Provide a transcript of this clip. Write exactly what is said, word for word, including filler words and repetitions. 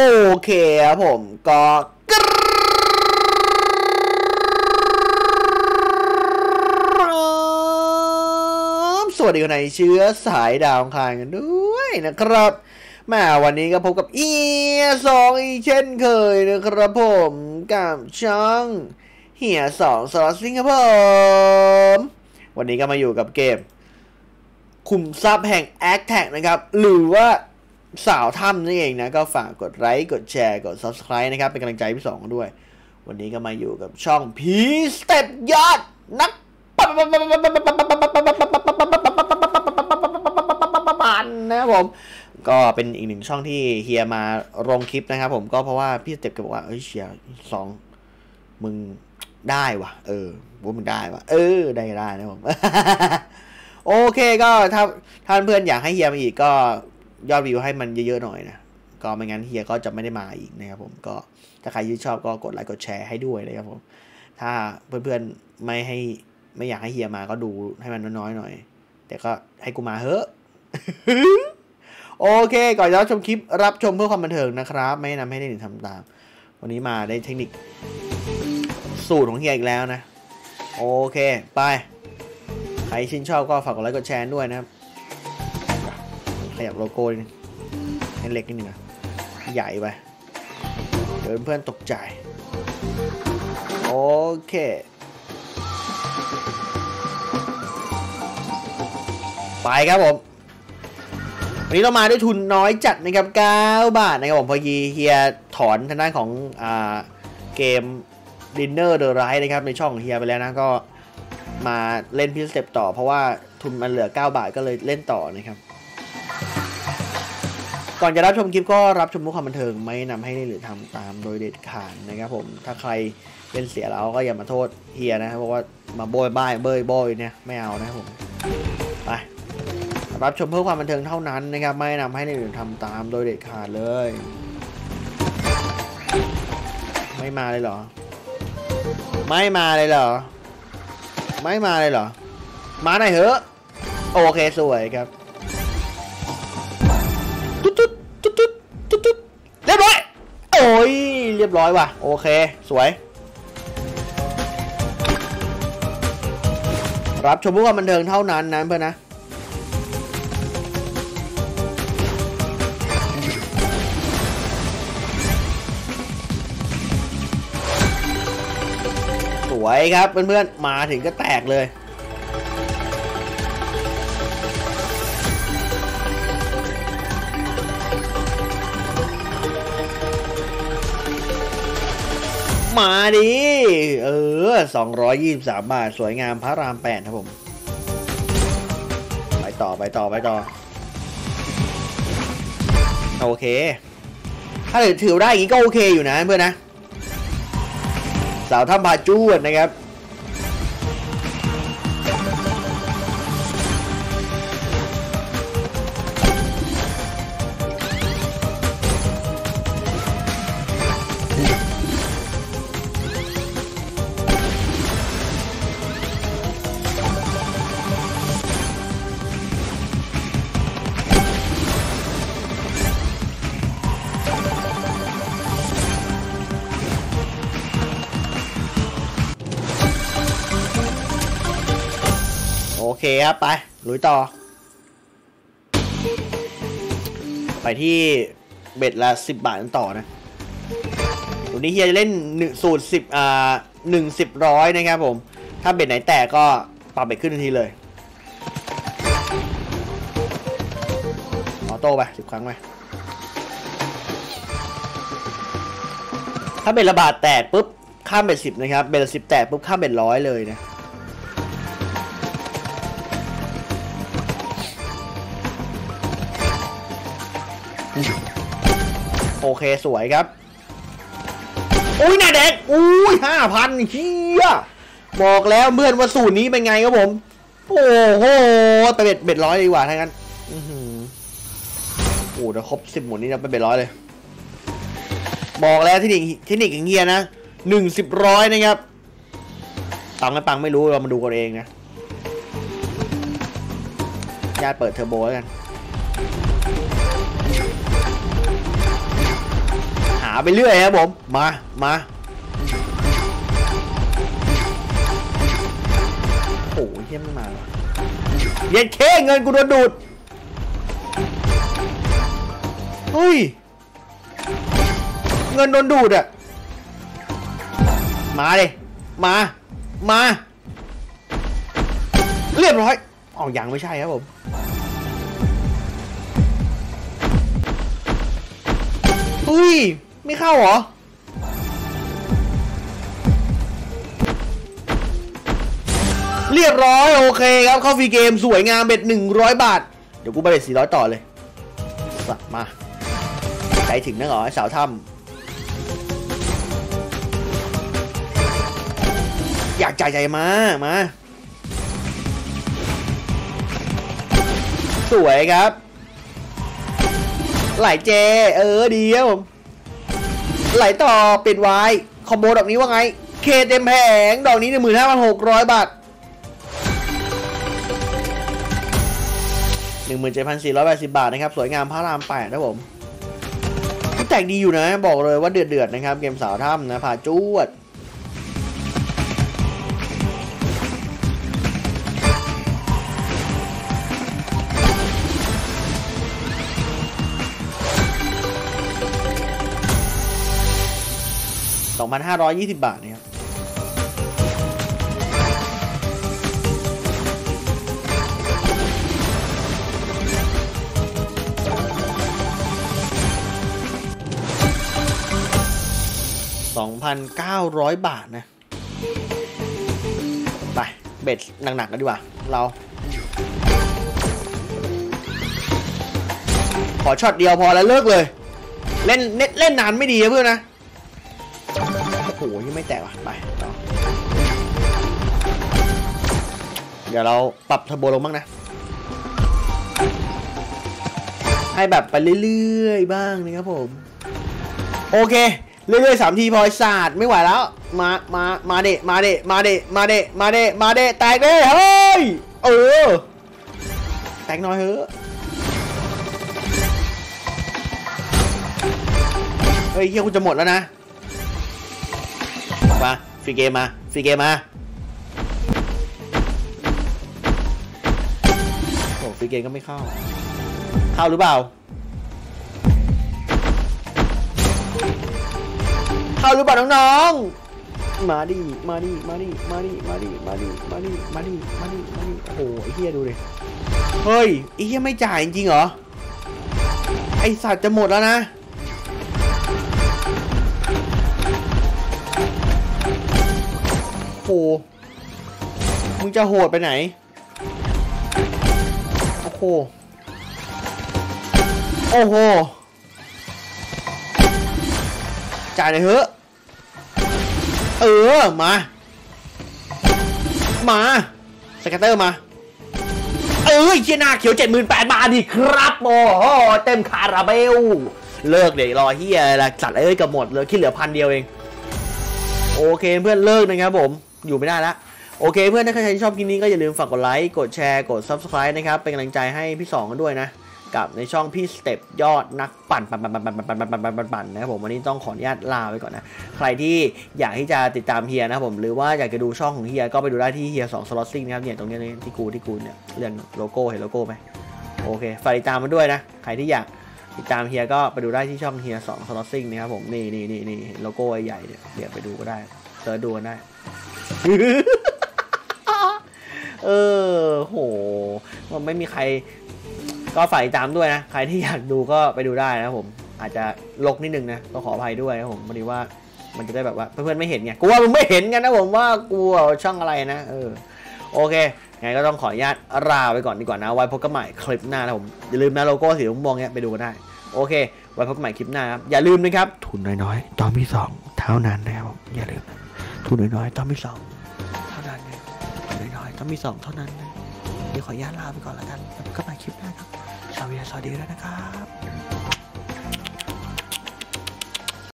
โอเคครับผมก็สวัสดีคนในเชื้อสายดาวอังคารกันด้วยนะครับมาวันนี้ก็พบกับอีสองอีเช่นเคยนะครับผมกับช่องเฮียสองสล็อตซิงครับผมวันนี้ก็มาอยู่กับเกมขุมทรัพย์แห่งแอคแท็กนะครับหรือว่าสาวถ้ำนั่นเองนะก็ฝากกดไลค์กดแชร์กด ซับสไครบ์ นะครับเป็นกำลังใจพี่สองด้วยวันนี้ก็มาอยู่กับช่องพีสเต็ปยอดนักปั่นนะครับผมก็เป็นอีกหนึ่งช่องที่เฮียมาลงคลิปนะครับผมก็เพราะว่าพี่สเต็ปก็บอกว่าเอ้ยเชียร์สองมึงได้วะเออว่ามึงได้วะเออได้ได้นะผมโอเคก็ถ้าท่านเพื่อนอยากให้เฮียมาอีกก็ยอดวิวให้มันเยอะๆหน่อยนะก็ไม่งั้นเฮียก็จะไม่ได้มาอีกนะครับผมก็ถ้าใครชื่นชอบก็กดไลค์กดแชร์ให้ด้วยนะครับผมถ้าเพื่อนๆไม่ให้ไม่อยากให้เฮียมาก็ดูให้มันน้อยๆหน่อยแต่ก็ให้กูมาเถอะ โอเคก่อนจะรับชมคลิปรับชมเพื่อความบันเทิงนะครับไม่แนะนำให้ได้หนึ่งทำตามวันนี้มาได้เทคนิคสูตรของเฮียอีกแล้วนะโอเคไปใครชื่นชอบก็ฝากกดไลค์กดแชร์ด้วยนะครับขยับโลโก้นี่เล็กนิดนึงนะใหญ่ไปเดี๋ยวเพื่อนตกใจโอเคไปครับผมวันนี้เรามาด้วยทุนน้อยจัดนะครับเก้าบาทนะครับผมพอยีเฮียถอนทางด้านของอ่าเกม Dinner The Ride นะครับในช่องของเฮียไปแล้วนะก็มาเล่นพิสเต็ปต่อเพราะว่าทุนมันเหลือเก้าบาทก็เลยเล่นต่อนะครับก่อนจะรับชมคลิปก็รับชมมุกความบันเทิงไม่นำให้เล่นหรือทำตามโดยเด็ดขาดนะครับผมถ้าใครเล่นเสียแล้วก็อย่ามาโทษเฮียนะครับเพราะว่ามาโบยบ้ายเบยโบยเนี่ยไม่เอานะผมไปรับชมเพื่อความบันเทิงเท่านั้นนะครับไม่นำให้เล่นหรือทำตามโดยเด็ดขาดเลยไม่มาเลยเหรอไม่มาเลยเหรอไม่มาเลยเหรอมาหน่อยเหอะโอเคสวยครับเรียบร้อยโอ้ยเรียบร้อยว่ะโอเคสวยรับชมพวกความบันเทิงเท่านั้นนะเพื่อนนะสวยครับเพื่อนๆมาถึงก็แตกเลยมาดิเออสองร้อยยี่สิบสามบาทสวยงามพระรามแปดครับผมไปต่อไปต่อไปต่อโอเคถ้าถือได้อย่างนี้ก็โอเคอยู่นะเพื่อนนะสาวถ้ำพาจวดนะครับโอเคครับไปลุยต่อไปที่เบ็ดละสิบบาทกันต่อนะวันนี้เฮียจะเล่นสูตรสิบอ่าหนึ่งสิบร้อยนะครับผมถ้าเบ็ดไหนแตกก็ปรับเบ็ดขึ้นทันทีเลยออโต้ไปสิบครั้งไปถ้าเบ็ดละบาทแตกปุ๊บข้ามเบ็ดสิบนะครับเบ็ดละสิบแตกปุ๊บข้ามเบ็ดร้อยเลยนะโอเคสวยครับอุ้ยหน้าแดงอุ้ยห้าพันเฮียบอกแล้วเพื่อนว่าสูตรนี้เป็นไงครับผมโอ้โหไปเบ็ดเบ็ดร้อยดีกว่าทั้งนั้นอือโอ้เดี๋ยวครบสิบหมุนนี้เราไปเบ็ดร้อยเลยบอกแล้วเทคนิคเทคนิคอย่างเงี้ยนะหนึ่งสิบร้อยนะครับปังไม่ปังไม่รู้เรามาดูกันเองนะญาติเปิดเทอร์โบแล้วกัน ไปเรื่อยครับผมมามาโอ้ยเฮียไม่มาเย็นเคเงินกูโดนดูดเฮ้ยเงินโดนดูดอ่ะมาเลยมามาเรียบร้อยอ๋อยังไม่ใช่ครับผมอุ้ยไม่เข้าหรอเรียบร้อยโอเคครับเข้าฟรีเกมสวยงามเบ็ดหนึ่งร้อยบาทเดี๋ยวกูไปเบ็ดสี่ร้อยต่อเลยมาใจถึงนะหรอสาวถ้ำอยากใจใจมามาสวยครับไหลเจเออดีครับผมไหลต่อปิดไว้คอมโบดอกนี้ว่าไงเคเต็มแผงดอกนี้ หนึ่งหมื่นห้าพันหกร้อย บาท หนึ่งหมื่นเจ็ดพันสี่ร้อยแปดสิบ บาทนะครับสวยงามพระรามแปดนะผมแตกดีอยู่นะบอกเลยว่าเดือดเดือดนะครับเกมสาวถ้ำนะผ่าจวดสองพันห้าร้อยยี่สิบ บาทนะครับสองพันเก้าร้อย บาทนะไปเบ็ดหนักๆกันดีกว่าเราขอช็อตเดียวพอแล้วเลิกเลยเล่นเล่นเล่นนานไม่ดีนะเพื่อนนะโอ้โหยังไม่แตกว่ะไปเดี๋ยวเราปรับเทอร์โบลงบ้างนะให้แบบไปเรื่อยๆบ้างนะครับผมโอเคเรื่อยๆสามทีพอยศาสตร์ไม่ไหวแล้วมามามาเดะมาเดะมาเดะมาเดะมาเดะมาเดะแตกเด้เฮ้ยเออแตกน้อยเฮ้ยเฮ้ยเฮียกูจะหมดแล้วนะมาฟรีเกมมาฟรีเกมมาโอ้ฟรีเกมก็ไม่เข้าเข้าหรือเปล่าเข้าหรือเปล่าน้องๆมาดิมาดิมาดิมาดิมาดิมาดิมาดิมาดิมาดิมาดิโอ้ไอ้เฮียดูดิเฮ้ยไอ้เฮียไม่จ่ายจริงเหรอไอสัตว์จะหมดแล้วนะโอ้โหมึงจะโหดไปไหนโอ้โหโอ้โหจ่ายเลยเฮ้อเออมามาสแกตเตอร์มาเอ้ยเชี่ยหน้าเขียว เจ็ดหมื่นแปดพัน บาทดิครับโอ้โหเต็มคาราเบลเลิกเดี๋ยวรอเฮียละจัดเอ้ยกับหมดเลยคิดเหลือพันเดียวเองโอเคเพื่อนเลิกนะครับผมอยู่ไม่ได้แล้วโอเคเพื่อนถ้าใครชอบคลิปนี้ก็อย่าลืมฝากกดไลค์กดแชร์กด ซับสไครบ์ นะครับเป็นกำลังใจให้พี่สองกันด้วยนะกับในช่องพี่สเต็ปยอดนักปั่นปั่นปั่นปั่นปั่นปั่นปั่นปั่นปั่นปั่นนะครับผมวันนี้ต้องขออนุญาตลาไปก่อนนะใครที่อยากที่จะติดตามเฮียนะครับผมหรือว่าอยากจะดูช่องของเฮียก็ไปดูได้ที่เฮียสองสล็อตซิ่งนะครับเนี่ยตรงนี้ที่กูที่กูเนี่ยเรื่องโลโก้เห็นโลโก้ไหมโอเคฝากติดตามมาด้วยนะใครที่อยากติดตามเฮียก็ไปดูได้ที่ช่องเฮียสองสล็อตซิ่งนะครับผมนี่นี่นี่นี่โลโก้ใหญ่เนี่ยเดี๋ยวไปดูก็ได้เสิร์ชดูได้เออโหมันไม่มีใครก็ฝ่ายตามด้วยนะใครที่อยากดูก็ไปดูได้นะผมอาจจะลกนิดนึงนะก็ขออภัยด้วยนะผมพอดีว่ามันจะได้แบบว่าเพื่อนๆไม่เห็นไงกูว่ามึงไม่เห็นกันนะผมว่ากูช่องอะไรนะเออโอเคไงก็ต้องขออนุญาตลาไปก่อนดีกว่านะไว้พบกันใหม่คลิปหน้านะผมอย่าลืมนะโลโก้สีม่วงเนี้ยไปดูกันได้โอเคไว้พบกันใหม่คลิปหน้าครับอย่าลืมนะครับทุนน้อยๆตอนที่สองเท่านั้นนะครับอย่าลืมทุนน้อยๆตอนที่สองเท่านั้นนะทุนน้อยๆตอนที่สองเท่านั้นนะเดี๋ยวขออนุญาตลาไปก่อนแล้วกันไว้พบกันใหม่คลิปหน้าครับสวัสดีแล้วนะครับ